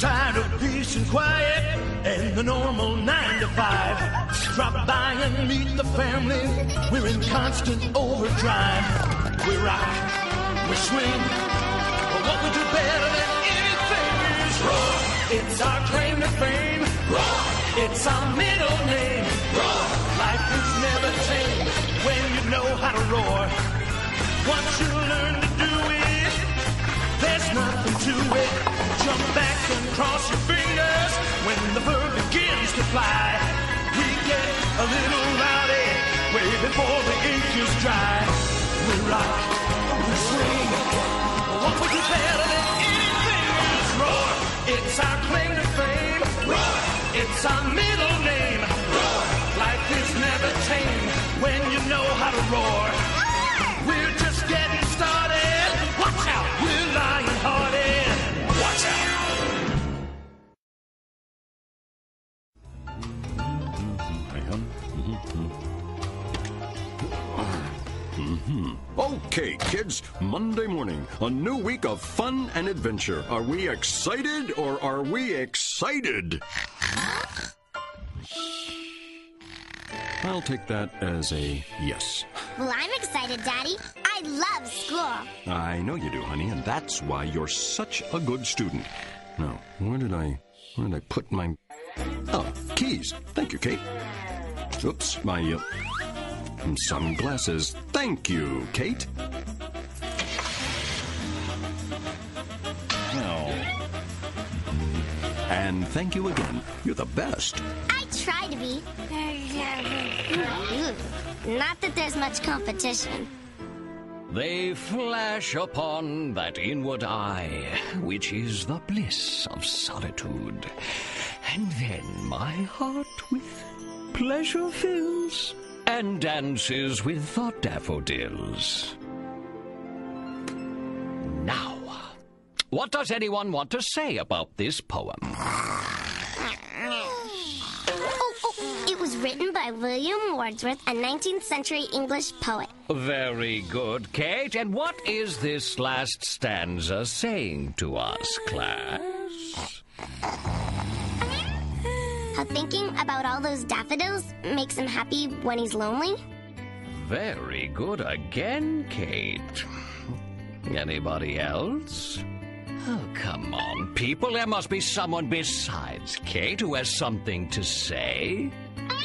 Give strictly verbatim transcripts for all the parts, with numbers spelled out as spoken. tired of peace and quiet and the normal nine to five. Drop by and meet the family. We're in constant overdrive. We rock, we swing, but what we do better than anything is roar. It's our claim to fame. Roar. It's our middle name. Roar. Life is never tame when you know how to roar. Once you learn to do it, there's nothing to it. Jump back and cross your fingers when the bird begins to fly. We get a little rowdy way before the ink is dry. We rock, we swing, what would you better than anything else? Roar! It's our claim to fame. Roar! It's our middle name. Roar! Life is never tame when you know how to roar. We're just getting started. Watch out, we're lion-hearted. Watch out. Okay, kids, Monday morning, a new week of fun and adventure. Are we excited or are we excited? I'll take that as a yes. Well, I'm excited, Daddy. I love school. I know you do, honey, and that's why you're such a good student. Now, where did I, where did I put my... Oh, keys. Thank you, Kate. Oops, my, uh, and sunglasses. Thank you, Kate. Oh. And thank you again. You're the best. I try to be. Not that there's much competition. They flash upon that inward eye, which is the bliss of solitude. And then my heart with pleasure fills and dances with the daffodils. Now, what does anyone want to say about this poem? Written by William Wordsworth, a nineteenth century English poet. Very good, Kate. And what is this last stanza saying to us, class? How thinking about all those daffodils makes him happy when he's lonely? Very good again, Kate. Anybody else? Oh, come on, people. There must be someone besides Kate who has something to say.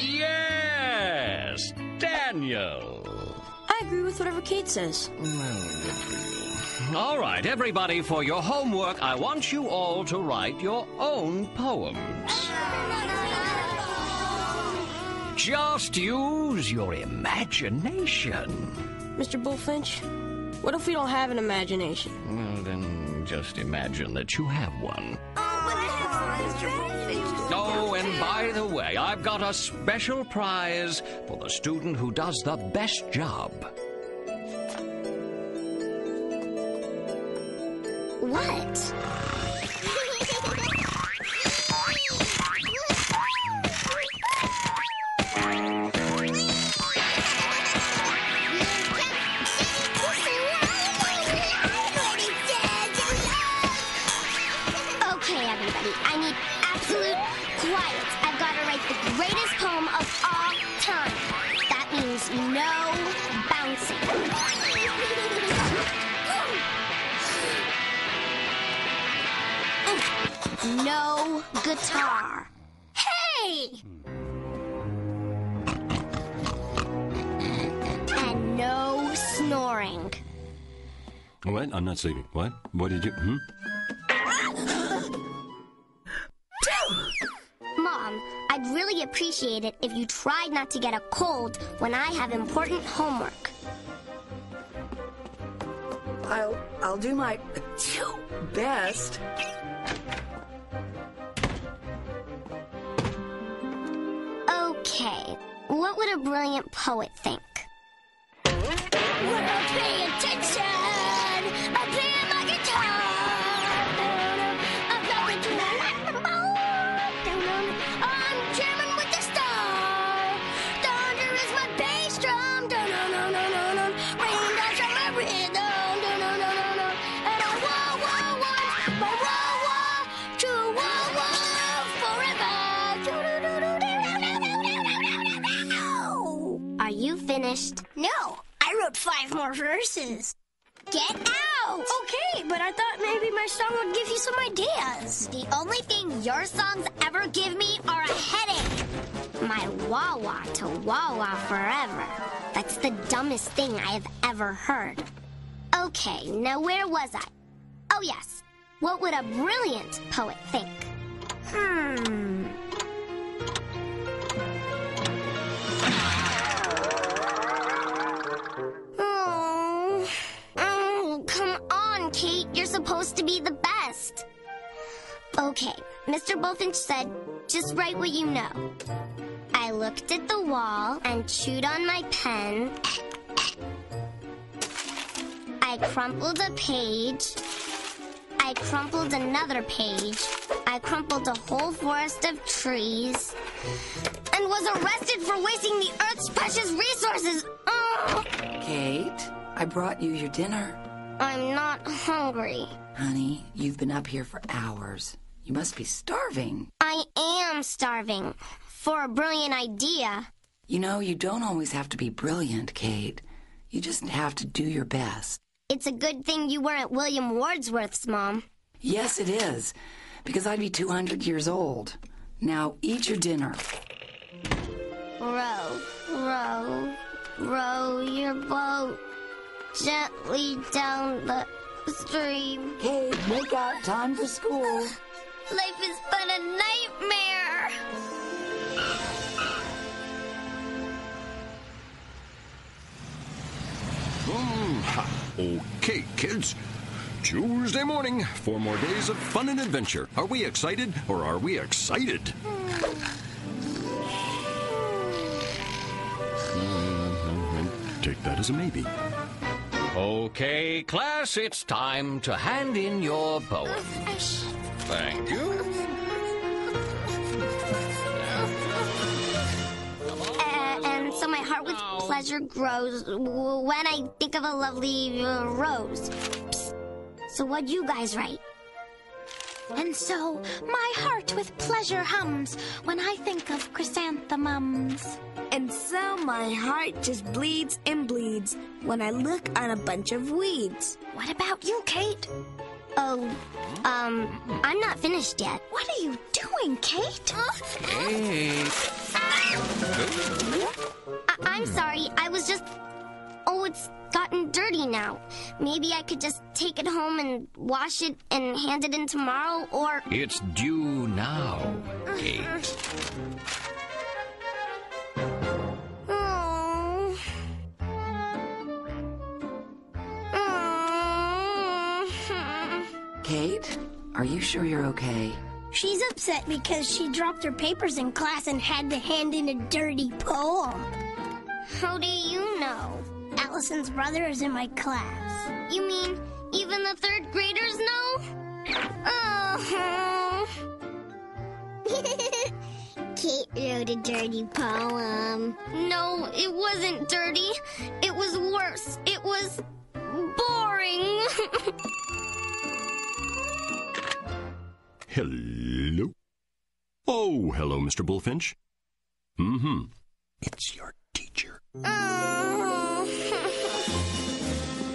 Yes! Daniel! I agree with whatever Kate says. All right, everybody, for your homework, I want you all to write your own poems. Just use your imagination. Mister Bullfinch, what if we don't have an imagination? Well, then just imagine that you have one. Oh, and by the way, I've got a special prize for the student who does the best job. What? No guitar. Hey! And no snoring. What? I'm not sleeping. What? What did you... Hmm? Mom, I'd really appreciate it if you tried not to get a cold when I have important homework. I'll... I'll do my best. Okay, what would a brilliant poet think? Well, pay attention! I'm playing my guitar! I'm going to a lightning. I'm jamming with the star! Thunder is my bass drum! Raindrows are my rhythm! And a wah, wah, one! But wah, wah, two, wah! Are you finished? No, I wrote five more verses. Get out! Okay, but I thought maybe my song would give you some ideas. The only thing your songs ever give me are a headache. My wah-wah to wah-wah forever. That's the dumbest thing I have ever heard. Okay, now where was I? Oh, yes. What would a brilliant poet think? Hmm... Kate, you're supposed to be the best. Okay, Mister Bullfinch said, just write what you know. I looked at the wall and chewed on my pen. I crumpled a page. I crumpled another page. I crumpled a whole forest of trees and was arrested for wasting the Earth's precious resources. Oh. Kate, I brought you your dinner. I'm not hungry. Honey, you've been up here for hours. You must be starving. I am starving for a brilliant idea. You know, you don't always have to be brilliant, Kate. You just have to do your best. It's a good thing you weren't William Wordsworth's mom. Yes, it is, because I'd be two hundred years old. Now, eat your dinner. Row, row, row your boat gently down the stream. Kate, make out. Time for school. Life is but a nightmare. Mm-hmm. Okay, kids. Tuesday morning. Four more days of fun and adventure. Are we excited or are we excited? Mm-hmm. Take that as a maybe. Okay, class, it's time to hand in your poem. Thank you. Uh, and so my heart with pleasure grows when I think of a lovely uh, rose. Psst. So what'd you guys write? And so my heart with pleasure hums when I think of chrysanthemums. And so my heart just bleeds and bleeds when I look on a bunch of weeds. What about you, Kate? Oh, um, I'm not finished yet. What are you doing, Kate? Kate. I I'm sorry, I was just... Oh, it's gotten dirty now. Maybe I could just take it home and wash it and hand it in tomorrow, or... It's due now, Kate. Kate, are you sure you're okay? She's upset because she dropped her papers in class and had to hand in a dirty poem. How do you know? Allison's brother is in my class. You mean even the third graders know? Oh. Kate wrote a dirty poem. No, it wasn't dirty. It was worse. It was boring. Hello. Oh, hello, Mister Bullfinch. Mm-hmm. It's your teacher. Oh.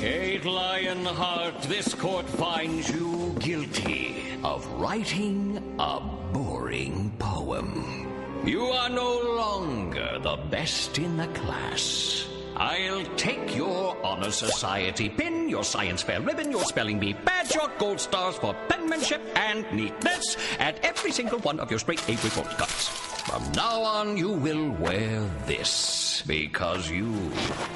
Kate Lionheart, this court finds you guilty of writing a boring poem. You are no longer the best in the class. I'll take your Honor Society pin, your science fair ribbon, your spelling bee badge, your gold stars for penmanship and neatness, and every single one of your straight A report cards. From now on, you will wear this, because you,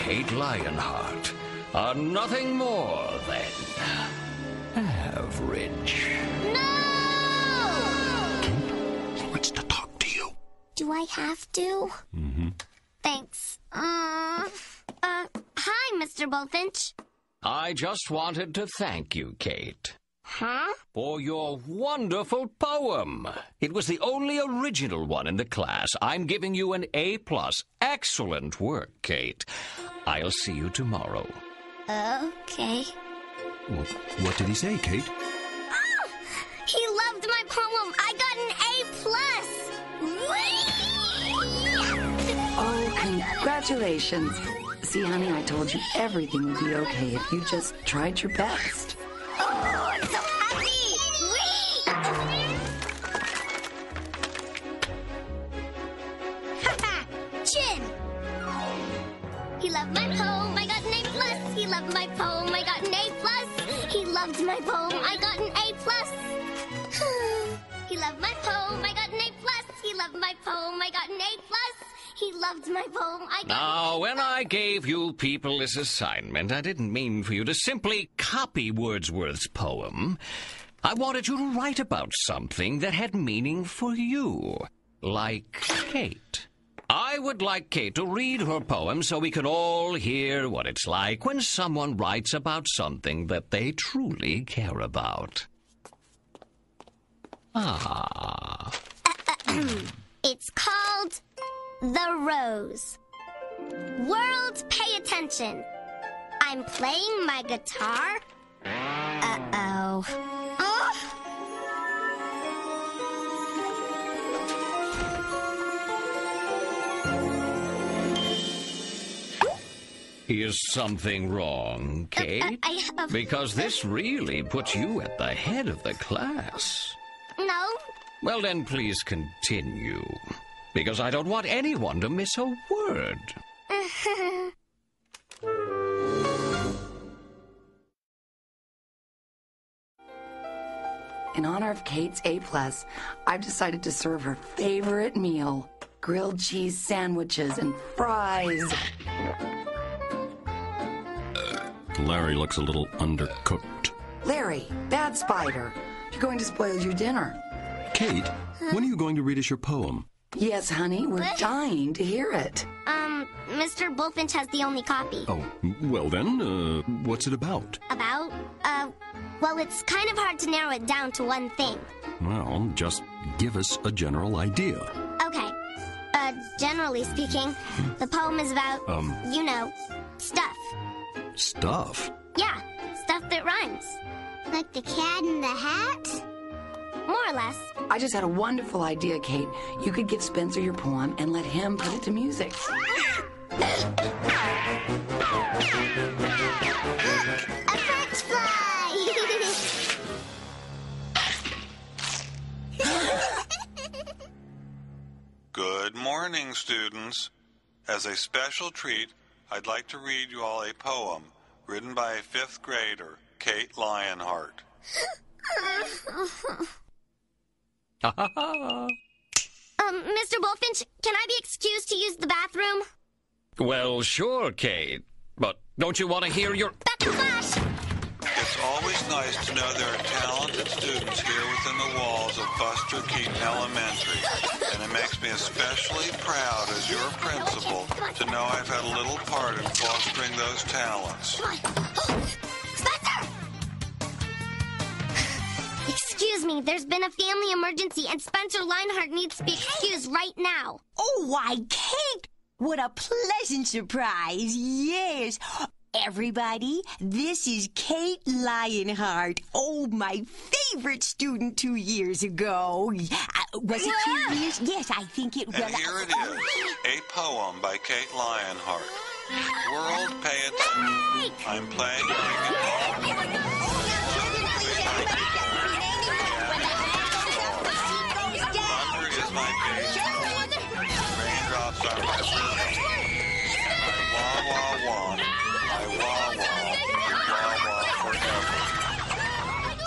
Kate Lionheart, are nothing more than average. No! Kate, he wants to talk to you. Do I have to? Mm-hmm. Thanks. Uh, uh, hi, Mister Bullfinch. I just wanted to thank you, Kate. Huh? For your wonderful poem. It was the only original one in the class. I'm giving you an A plus. Excellent work, Kate. I'll see you tomorrow. Okay. What, what did he say, Kate? Oh! He loved my poem. I got an A plus. Whee! Oh, congratulations. See, honey, I told you everything would be okay if you just tried your best. Oh, I'm so happy! Haha, Chin! He loved my poem, I got an A plus. He loved my poem, I got an A plus. He loved my poem, I got an A plus. He loved my poem, I got an A plus. He loved my poem, I got an A plus. He loved my poem. I got now, when I gave you people this assignment, I didn't mean for you to simply copy Wordsworth's poem. I wanted you to write about something that had meaning for you, like Kate. I would like Kate to read her poem so we can all hear what it's like when someone writes about something that they truly care about. Ah. It's called... The Rose. World, pay attention. I'm playing my guitar. Uh-oh. Oh! Is something wrong, Kate? Uh, uh, I, uh, because this really puts you at the head of the class. No. Well, then please continue. Because I don't want anyone to miss a word. In honor of Kate's A plus, I've decided to serve her favorite meal. Grilled cheese sandwiches and fries. Larry looks a little undercooked. Larry, bad spider. You're going to spoil your dinner. Kate, when are you going to read us your poem? Yes, honey, we're dying to hear it. Um, Mister Bullfinch has the only copy. Oh, well then, uh, what's it about? About? Uh, well, it's kind of hard to narrow it down to one thing. Well, just give us a general idea. Okay. Uh, generally speaking, the poem is about, um, you know, stuff. Stuff? Yeah, stuff that rhymes. Like the cat in the hat? More or less. I just had a wonderful idea, Kate. You could give Spencer your poem and let him put it to music. Look, a French fly! Good morning, students. As a special treat, I'd like to read you all a poem written by a fifth grader, Kate Lionheart. um, Mister Bullfinch, can I be excused to use the bathroom? Well, sure, Kate. But don't you want to hear your... Backsplash! It's always nice to know there are talented students here within the walls of Buster Keaton Elementary. And it makes me especially proud as your principal to know I've had a little part in fostering those talents. Excuse me, there's been a family emergency and Spencer Lionheart needs to be excused right now. Oh, why, Kate! What a pleasant surprise, yes! Everybody, this is Kate Lionheart. Oh, my favorite student two years ago. Uh, was it two years? Yes, I think it was. And here it is, a poem by Kate Lionheart. World, pay attention. I'm playing my guitar.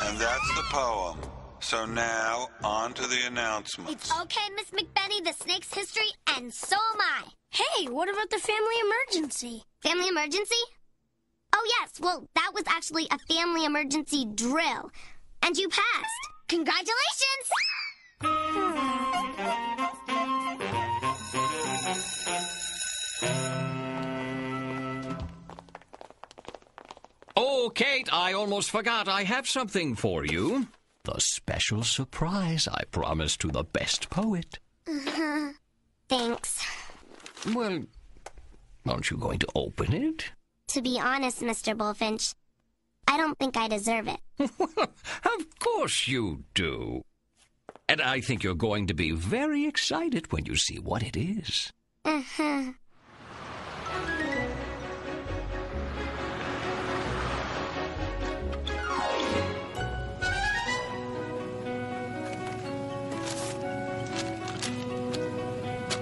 And that's the poem. So now, on to the announcements. It's okay, Miss McBenny, the snake's history, and so am I. Hey, what about the family emergency? Family emergency? Oh, yes, well, that was actually a family emergency drill. And you passed. Congratulations! Oh, Kate, I almost forgot. I have something for you. The special surprise I promised to the best poet. Uh-huh. Thanks. Well, aren't you going to open it? To be honest, Mister Bullfinch, I don't think I deserve it. Of course you do. And I think you're going to be very excited when you see what it is. Uh-huh.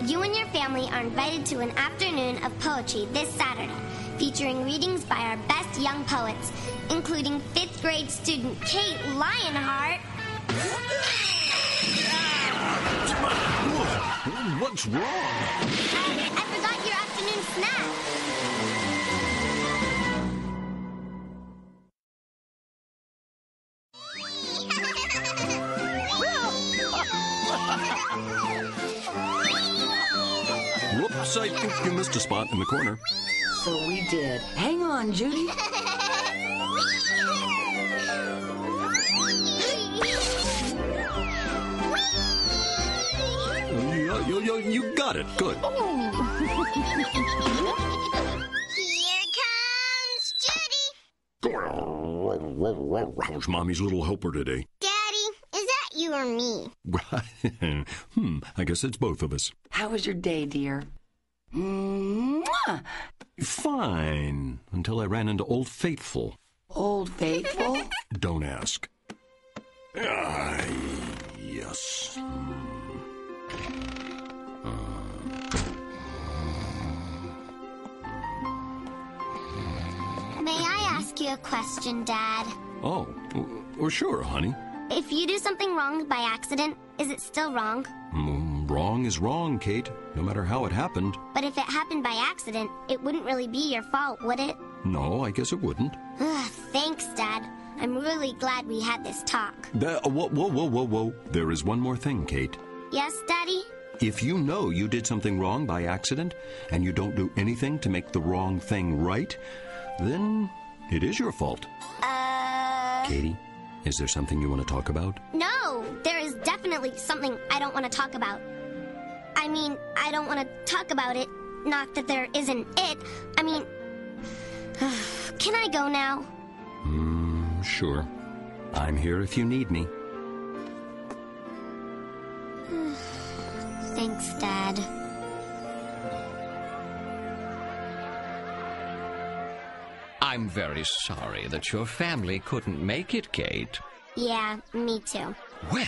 You and your family are invited to an afternoon of poetry this Saturday, featuring readings by our best young poets, including fifth grade student Kate Lionheart. What's wrong? I, I forgot your afternoon snack. Whoops, I think you missed a spot in the corner. So we did. Hang on, Judy. You, you, you got it. Good. Here comes Judy. How's Mommy's little helper today? Daddy, is that you or me? hmm, I guess it's both of us. How was your day, dear? Mwah! Fine, until I ran into Old Faithful. Old Faithful? Don't ask. Ah, yes. A question, Dad. Oh, well, sure, honey. If you do something wrong by accident, is it still wrong? Mm, wrong is wrong, Kate, no matter how it happened. But if it happened by accident, it wouldn't really be your fault, would it? No, I guess it wouldn't. Ugh, thanks, Dad. I'm really glad we had this talk. That, whoa, whoa, whoa, whoa, whoa. There is one more thing, Kate. Yes, Daddy? If you know you did something wrong by accident, and you don't do anything to make the wrong thing right, then... it is your fault. Uh... Katie, is there something you want to talk about? No, there is definitely something I don't want to talk about. I mean, I don't want to talk about it. Not that there isn't it. I mean... can I go now? Mm, sure. I'm here if you need me. Thanks, Dad. I'm very sorry that your family couldn't make it, Kate. Yeah, me too. Well,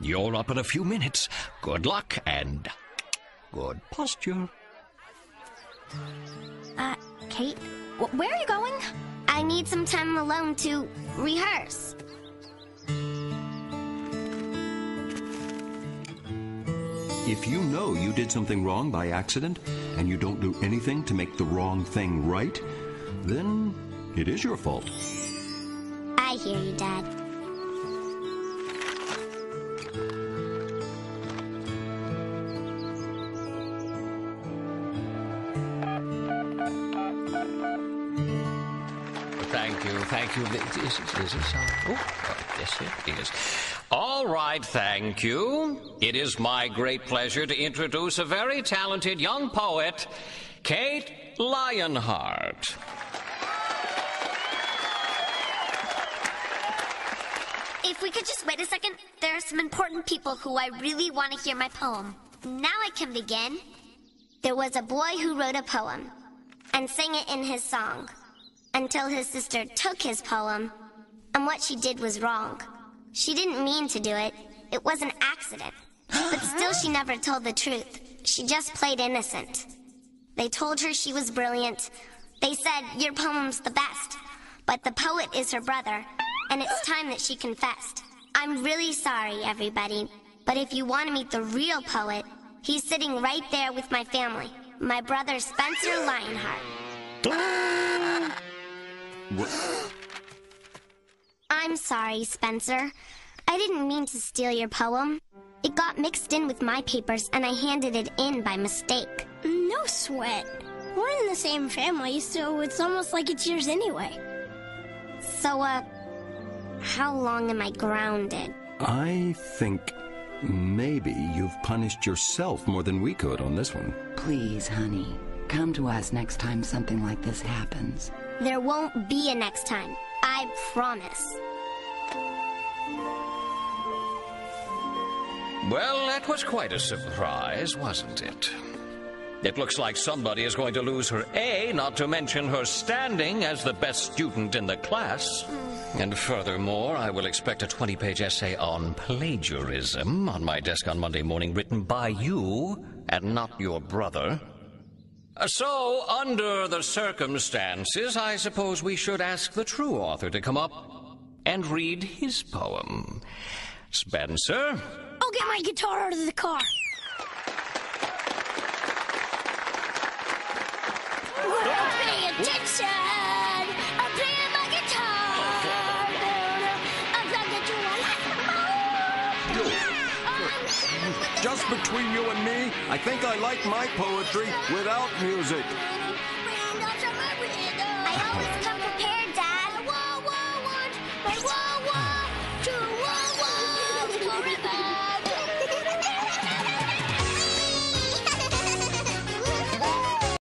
you're up in a few minutes. Good luck and good posture. Uh, Kate, where are you going? I need some time alone to rehearse. If you know you did something wrong by accident and you don't do anything to make the wrong thing right... then it is your fault. I hear you, Dad. Thank you, thank you. Is it, is it so? Oh, yes, it is. All right, thank you. It is my great pleasure to introduce a very talented young poet, Kate Lionheart. If we could just wait a second, there are some important people who I really want to hear my poem. Now I can begin. There was a boy who wrote a poem and sang it in his song until his sister took his poem, and what she did was wrong. She didn't mean to do it. It was an accident. But still she never told the truth. She just played innocent. They told her she was brilliant. They said, your poem's the best. But the poet is her brother. And it's time that she confessed. I'm really sorry, everybody, but if you want to meet the real poet, he's sitting right there with my family, my brother Spencer Lionheart. What? I'm sorry, Spencer. I didn't mean to steal your poem. It got mixed in with my papers, and I handed it in by mistake. No sweat. We're in the same family, so it's almost like it's yours anyway. So, uh... how long am I grounded? I think maybe you've punished yourself more than we could on this one. Please, honey, come to us next time something like this happens. There won't be a next time. I promise. Well, that was quite a surprise, wasn't it? It looks like somebody is going to lose her A, not to mention her standing as the best student in the class. Mm. And furthermore, I will expect a twenty-page essay on plagiarism on my desk on Monday morning, written by you and not your brother. So, under the circumstances, I suppose we should ask the true author to come up and read his poem. Spencer? I'll get my guitar out of the car. We're not paying attention. I'm playing my guitar. I'm trying to do one. Just between you and me, I think I like my poetry without music. I always come